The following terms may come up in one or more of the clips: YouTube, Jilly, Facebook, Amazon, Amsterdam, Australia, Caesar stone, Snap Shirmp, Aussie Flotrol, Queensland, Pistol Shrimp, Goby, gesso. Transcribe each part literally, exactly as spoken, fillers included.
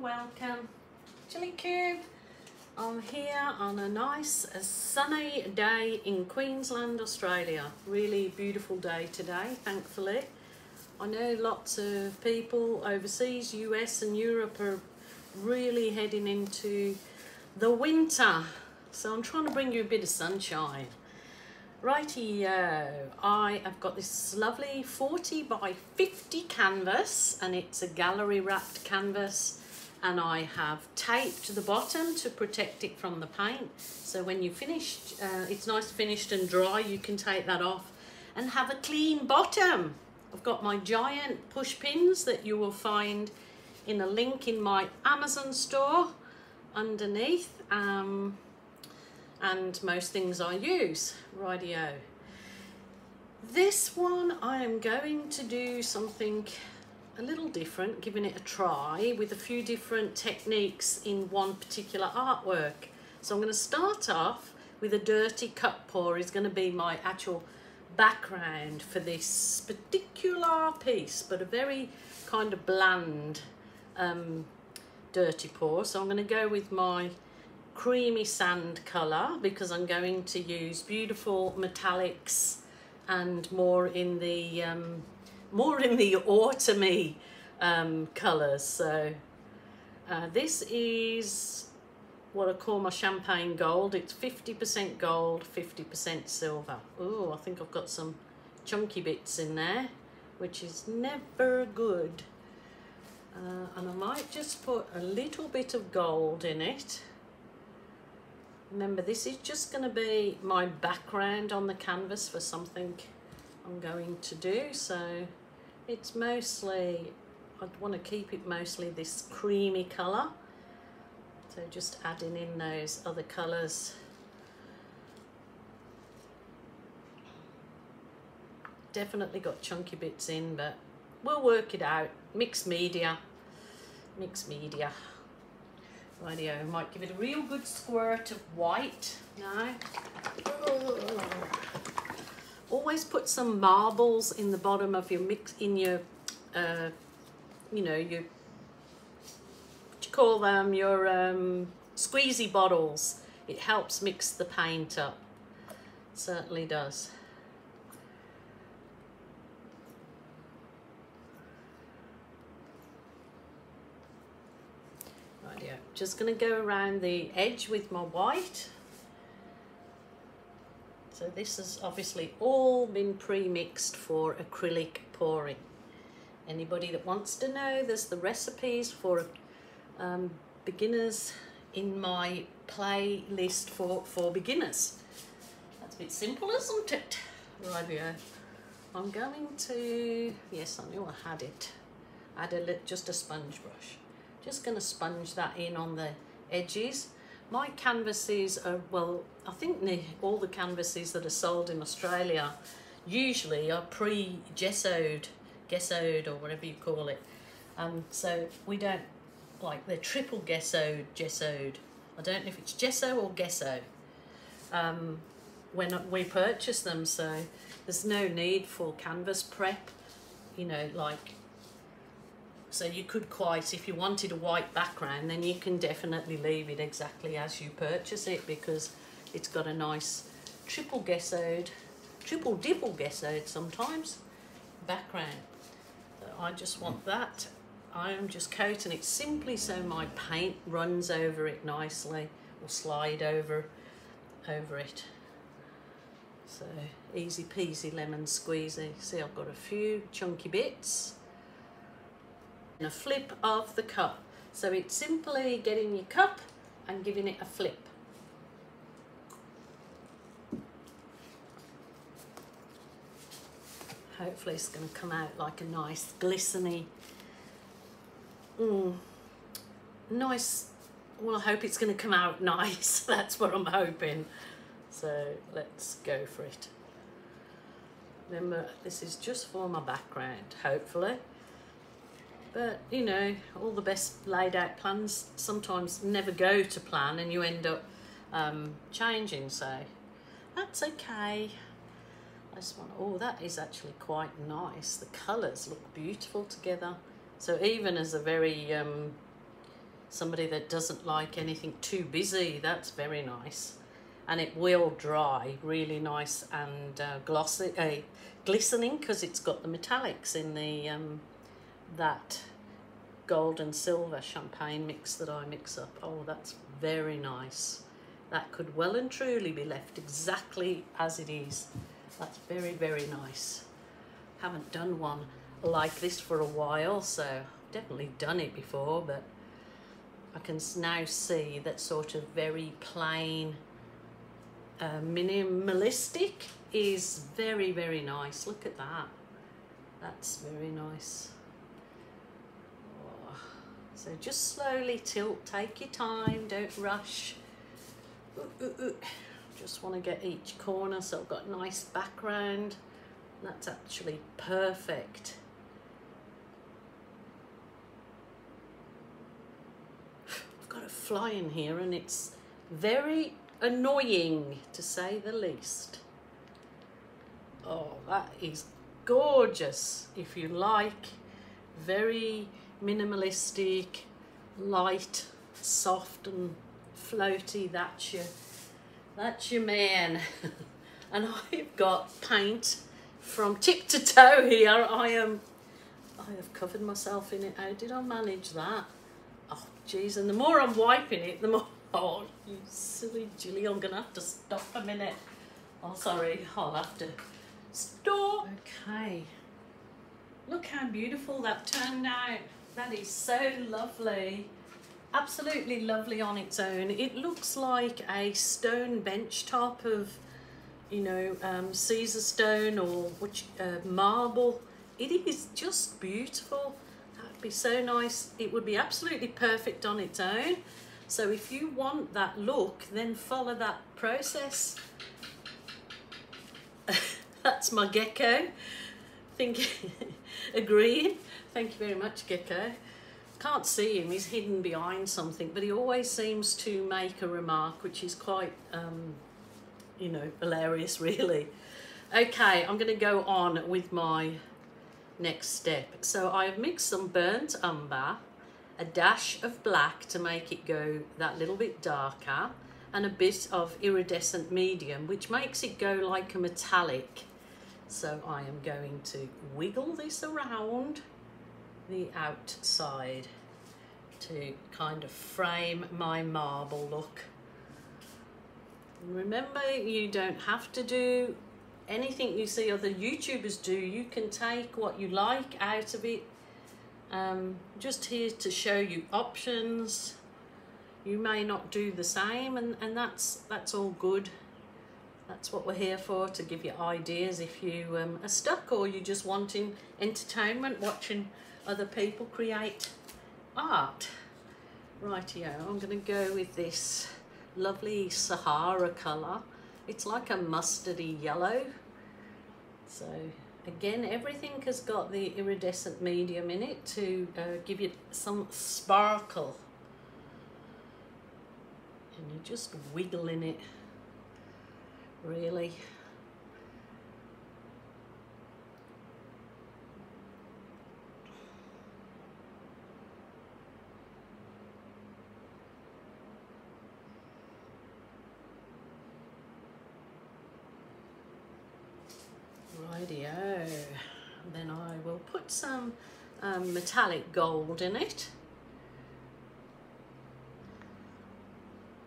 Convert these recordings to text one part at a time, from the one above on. welcome, Chilli Cube. I'm here on a nice a sunny day in Queensland, Australia. Really beautiful day today, thankfully. I know lots of people overseas, U S and Europe, are really heading into the winter. So I'm trying to bring you a bit of sunshine. Rightio, I have got this lovely forty by fifty canvas, and it's a gallery wrapped canvas, and I have taped the bottom to protect it from the paint. So when you finished, uh, it's nice finished and dry, you can take that off and have a clean bottom. I've got my giant push pins that you will find in a link in my Amazon store underneath. Um, and most things I use. Rightio. This one I am going to do something a little different, giving it a try with a few different techniques in one particular artwork. So I'm going to start off with a dirty cup pour. Is going to be my actual background for this particular piece, but a very kind of bland um, dirty pour. So I'm going to go with my creamy sand colour, because I'm going to use beautiful metallics and more in the um, more in the autumny um, colours. So uh, this is what I call my champagne gold. It's fifty percent gold, fifty percent silver. Oh, I think I've got some chunky bits in there, which is never good. Uh, and I might just put a little bit of gold in it. Remember, this is just going to be my background on the canvas for something I'm going to do. So it's mostly, I'd want to keep it mostly this creamy colour. So just adding in those other colours. Definitely got chunky bits in, but we'll work it out. Mixed media. Mixed media. Rightio, might give it a real good squirt of white now. Ugh. Always put some marbles in the bottom of your mix, in your, uh, you know, your, what do you call them, your um, squeezy bottles. It helps mix the paint up. It certainly does. Just going to go around the edge with my white. So this has obviously all been pre-mixed for acrylic pouring. Anybody that wants to know, there's the recipes for um, beginners in my playlist for, for beginners. That's a bit simple, isn't it? Rightio. I'm going to, yes, I knew I had it. Add a little, just a sponge brush. Just going to sponge that in on the edges. My canvases are, well, I think the, all the canvases that are sold in Australia usually are pre-gessoed, gessoed or whatever you call it. Um, so we don't, like, they're triple gessoed, gessoed. I don't know if it's gesso or gesso um, when we purchase them. So there's no need for canvas prep, you know, like. So you could quite, if you wanted a white background, then you can definitely leave it exactly as you purchase it, because it's got a nice triple gessoed, triple dipple gessoed sometimes background. So I just want that. I am just coating it simply so my paint runs over it nicely, or slide over, over it. So easy peasy lemon squeezy. See, I've got a few chunky bits. And a flip of the cup. So it's simply getting your cup and giving it a flip. Hopefully it's going to come out like a nice glisteny, mm, nice, well, I hope it's going to come out nice. That's what I'm hoping. So let's go for it. Remember, this is just for my background, hopefully. But, you know, all the best laid out plans sometimes never go to plan, and you end up um, changing, so that's okay. I just want, oh, that is actually quite nice. The colours look beautiful together. So even as a very, um, somebody that doesn't like anything too busy, that's very nice. And it will dry really nice and uh, glossy, uh, glistening, because it's got the metallics in the um, that gold and silver champagne mix that I mix up. Oh, that's very nice. That could well and truly be left exactly as it is. That's very, very nice. Haven't done one like this for a while, so I've definitely done it before, but I can now see that sort of very plain uh, minimalistic is very, very nice. Look at that. That's very nice. Oh. So just slowly tilt, take your time, don't rush. Ooh, ooh, ooh. Just want to get each corner so I've got a nice background. That's actually perfect. I've got a fly in here and it's very annoying, to say the least. Oh, that is gorgeous. If you like very minimalistic, light, soft and floaty, that's your, that's your man. And I've got paint from tip to toe here. I am, I have covered myself in it. How did I manage that? Oh, geez, and the more I'm wiping it, the more, oh, you silly Jilly, I'm gonna have to stop a minute. Oh, sorry, I'll have to stop. Okay, look how beautiful that turned out. That is so lovely. Absolutely lovely on its own. It looks like a stone bench top of, you know, um, Caesar stone or which uh, marble. It is just beautiful. That'd be so nice. It would be absolutely perfect on its own. So if you want that look, then follow that process. That's my gecko. Think, agreeing. Thank you very much, gecko. Can't see him, he's hidden behind something, but he always seems to make a remark, which is quite, um, you know, hilarious really. Okay, I'm gonna go on with my next step. So I've mixed some burnt umber, a dash of black to make it go that little bit darker, and a bit of iridescent medium, which makes it go like a metallic. So I am going to wiggle this around the outside to kind of frame my marble look. Remember, you don't have to do anything you see other YouTubers do. You can take what you like out of it. Um, just here to show you options. You may not do the same, and, and that's that's all good. That's what we're here for, to give you ideas if you um, are stuck or you're just wanting entertainment, watching other people create art. Rightio, I'm gonna go with this lovely Sahara colour. It's like a mustardy yellow. So again, everything has got the iridescent medium in it to uh, give you some sparkle. And you're just wiggling it, really. Rightio. Then I will put some um, metallic gold in it.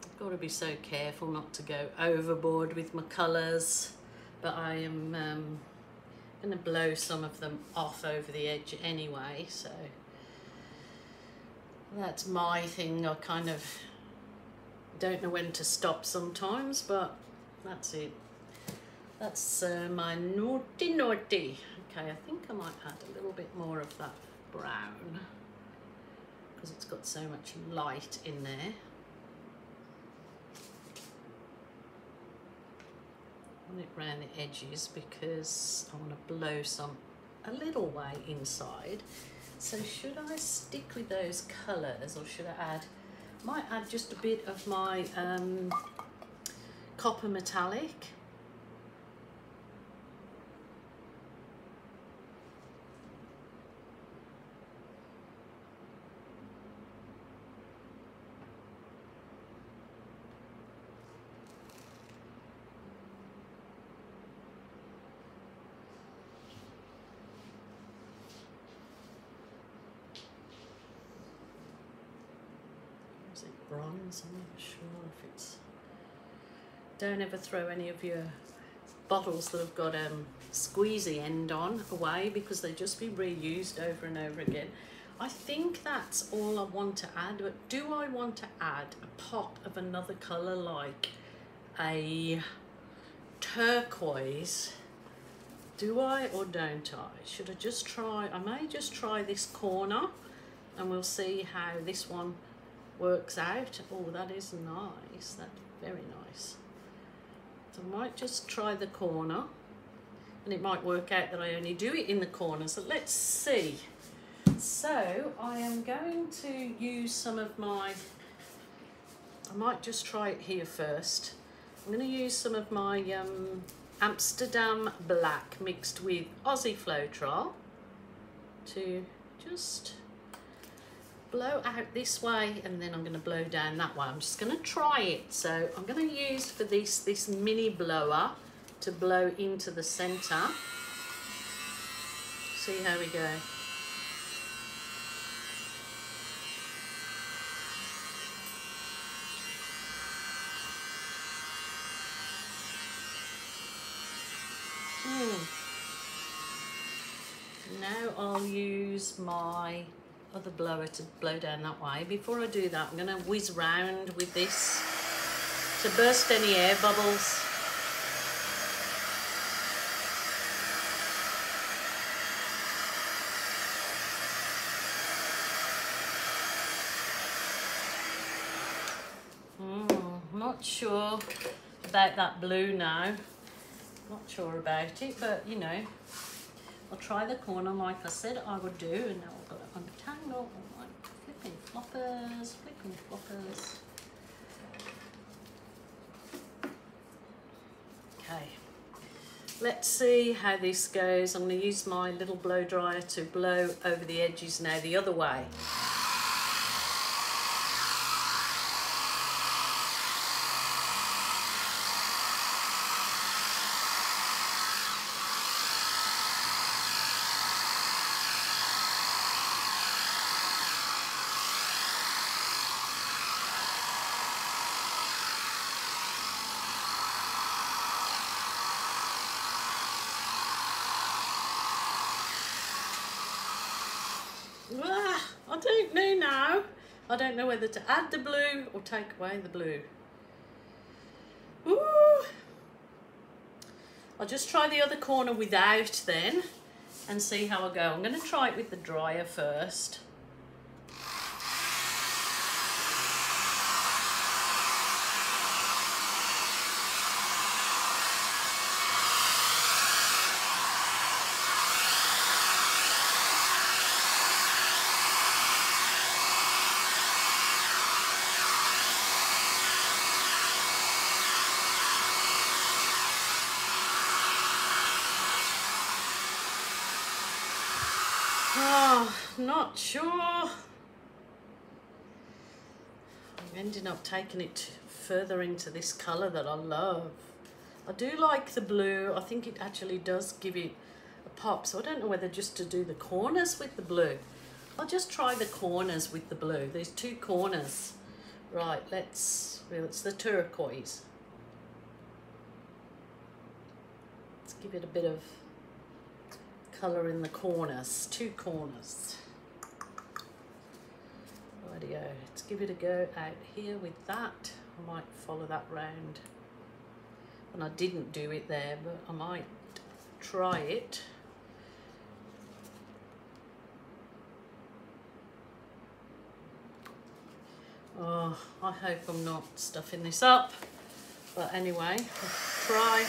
I've got to be so careful not to go overboard with my colours, but I am um, going to blow some of them off over the edge anyway, so that's my thing. I kind of don't know when to stop sometimes, but that's it. That's uh, my naughty naughty. Okay, I think I might add a little bit more of that brown because it's got so much light in there. I want it round the edges because I want to blow some a little way inside. So should I stick with those colours, or should I add, might add just a bit of my um, copper metallic. Is it bronze? I'm not sure if it's... Don't ever throw any of your bottles that have got a um, squeezy end on away, because they just be reused over and over again. I think that's all I want to add, but do I want to add a pop of another colour, like a turquoise? Do I or don't I? Should I just try? I may just try this corner and we'll see how this one works out. Oh, that is nice. That's very nice. So I might just try the corner, and it might work out that I only do it in the corner. So let's see. So I am going to use some of my, I might just try it here first. I'm going to use some of my um, Amsterdam black mixed with Aussie Flotrol to just blow out this way, and then I'm going to blow down that way. I'm just going to try it. So I'm going to use for this this mini blower to blow into the center. See how we go. Mm. Now I'll use my other blower to blow down that way. Before I do that, I'm going to whiz round with this to burst any air bubbles. Mm, not sure about that blue now. Not sure about it, but you know, I'll try the corner like I said I would do, and now I've got it untangled. I'm like flipping floppers, flipping floppers. Okay, let's see how this goes. I'm going to use my little blow dryer to blow over the edges now the other way. I don't know now. I don't know whether to add the blue or take away the blue. Ooh. I'll just try the other corner without then and see how I go. I'm going to try it with the dryer first. Not sure. I'm ending up taking it further into this colour that I love. I do like the blue. I think it actually does give it a pop. So I don't know whether just to do the corners with the blue. I'll just try the corners with the blue. There's two corners. Right, let's, well, it's the turquoise. Let's give it a bit of colour in the corners, two corners. Rightio, let's give it a go out here with that. I might follow that round. And I didn't do it there, but I might try it. Oh, I hope I'm not stuffing this up. But anyway, let's try.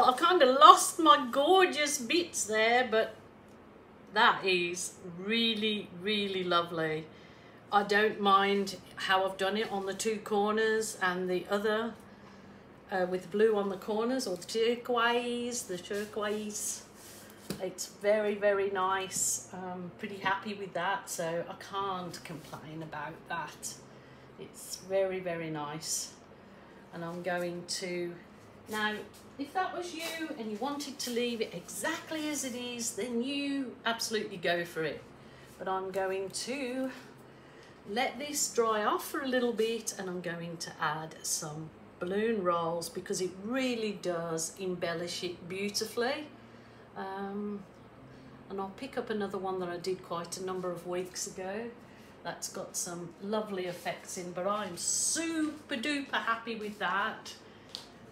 well, I kind of lost my gorgeous bits there, but that is really, really lovely. I don't mind how I've done it on the two corners and the other uh, with blue on the corners, or the turquoise, the turquoise. It's very, very nice. I'm pretty happy with that, so I can't complain about that. It's very, very nice. And I'm going to, now, if that was you and you wanted to leave it exactly as it is, then you absolutely go for it. But I'm going to let this dry off for a little bit, and I'm going to add some balloon rolls because it really does embellish it beautifully. Um, and I'll pick up another one that I did quite a number of weeks ago. That's got some lovely effects in, but I'm super duper happy with that.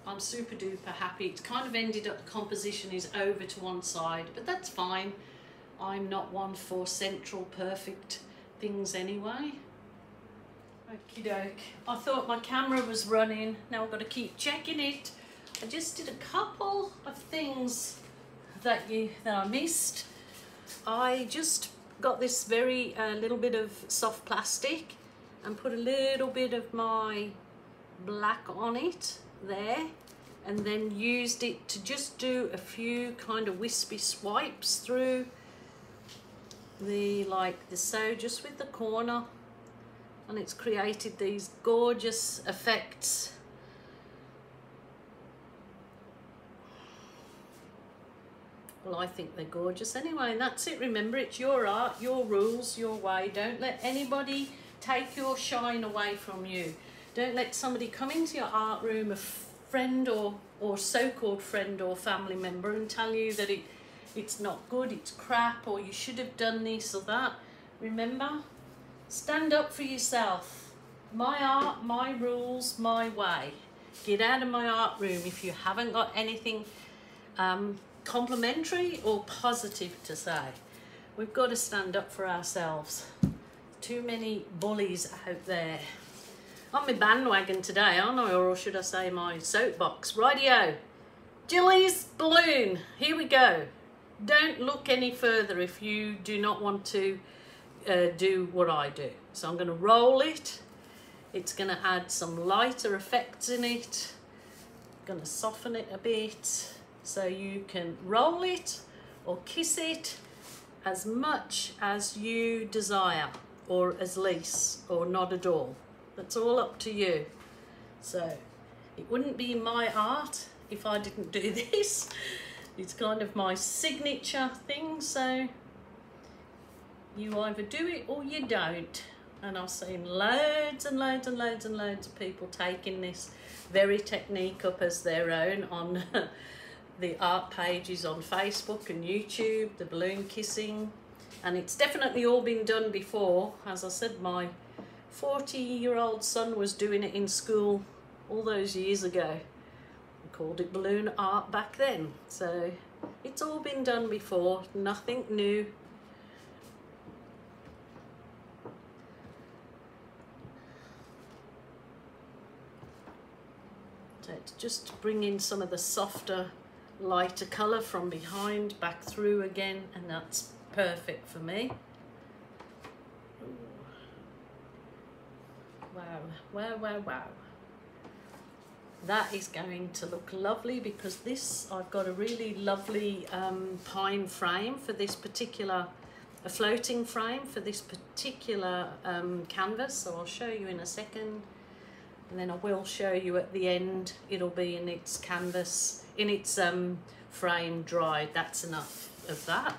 I'm super duper happy. It's kind of ended up, the composition is over to one side, but that's fine. I'm not one for central perfect things anyway. Okie doke. I thought my camera was running. Now I've got to keep checking it. I just did a couple of things that you that I missed. I just got this very uh, little bit of soft plastic and put a little bit of my black on it there, and then used it to just do a few kind of wispy swipes through the like the so just with the corner, and it's created these gorgeous effects. Well, I think they're gorgeous anyway, and that's it. Remember, it's your art, your rules, your way. Don't let anybody take your shine away from you. Don't let somebody come into your art room, a friend or or so-called friend or family member, and tell you that it it's not good, it's crap, or you should have done this or that. Remember, stand up for yourself. My art, my rules, my way. Get out of my art room if you haven't got anything um complimentary or positive to say. We've got to stand up for ourselves. Too many bullies out there. On my bandwagon today, aren't I? Or should I say my soapbox? Rightio. Jilly's balloon. Here we go. Don't look any further if you do not want to uh, do what I do. So I'm going to roll it. It's going to add some lighter effects in it. I'm going to soften it a bit. So you can roll it or kiss it as much as you desire, or as least, or not at all. That's all up to you. So it wouldn't be my art if I didn't do this. It's kind of my signature thing. So you either do it or you don't. And I've seen loads and loads and loads and loads of people taking this very technique up as their own on the art pages on Facebook and YouTube, the balloon kissing, and it's definitely all been done before. As I said, my forty year old son was doing it in school all those years ago. We called it balloon art back then, so it's all been done before, nothing new. So it's just to bring in some of the softer, lighter colour from behind back through again, and that's perfect for me. Ooh. Wow, wow, wow, wow. That is going to look lovely because this, I've got a really lovely um, pine frame for this particular, a floating frame for this particular um, canvas, so I'll show you in a second. And then I will show you at the end, it'll be in its canvas, in its um, frame dried. That's enough of that.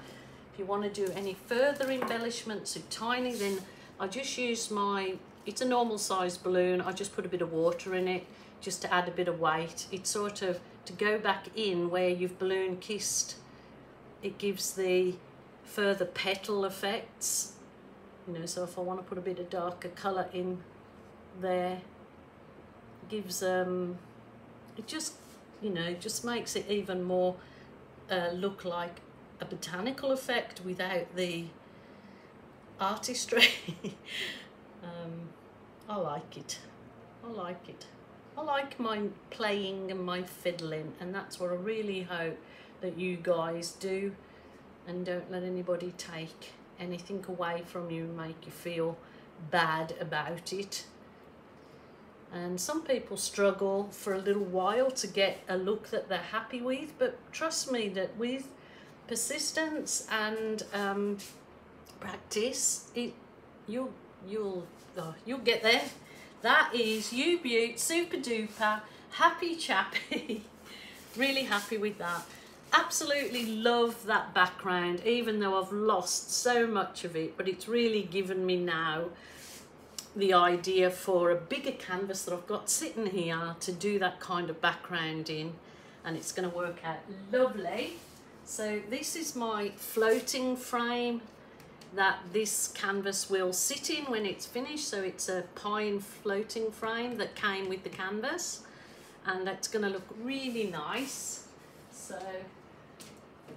If you want to do any further embellishments of tiny, then I just use my, it's a normal sized balloon. I just put a bit of water in it just to add a bit of weight. It's sort of to go back in where you've balloon kissed. It gives the further petal effects. You know, so if I want to put a bit of darker colour in there, gives um it just, you know, just makes it even more uh, look like a botanical effect without the artistry. um, I like it I like it I like my playing and my fiddling, and that's what I really hope that you guys do, and don't let anybody take anything away from you and make you feel bad about it. And some people struggle for a little while to get a look that they're happy with, but trust me that with persistence and um, practice, it you you'll oh, you'll get there. That is you, beaut, super duper happy chappy. Really happy with that. Absolutely love that background, even though I've lost so much of it, but it's really given me now the idea for a bigger canvas that I've got sitting here to do that kind of background in, and it's going to work out lovely. So this is my floating frame that this canvas will sit in when it's finished. So it's a pine floating frame that came with the canvas, and that's going to look really nice. So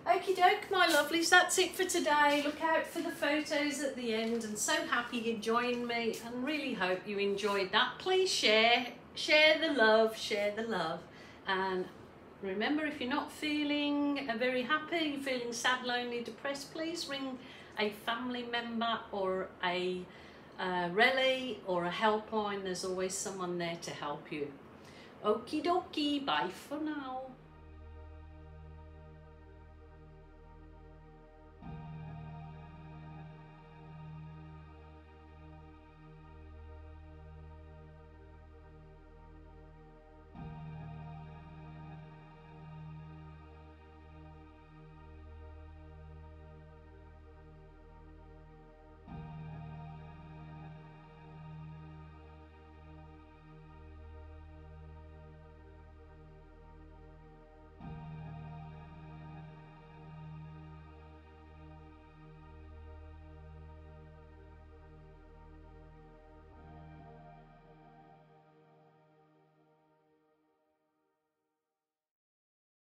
okie doke, my lovelies, that's it for today. Look out for the photos at the end, and so happy you joined me, and really hope you enjoyed that. Please share, share the love, share the love. And remember, if you're not feeling very happy, feeling sad, lonely, depressed, please ring a family member or a uh, rally or a helpline. There's always someone there to help you. Okie dokie, bye for now.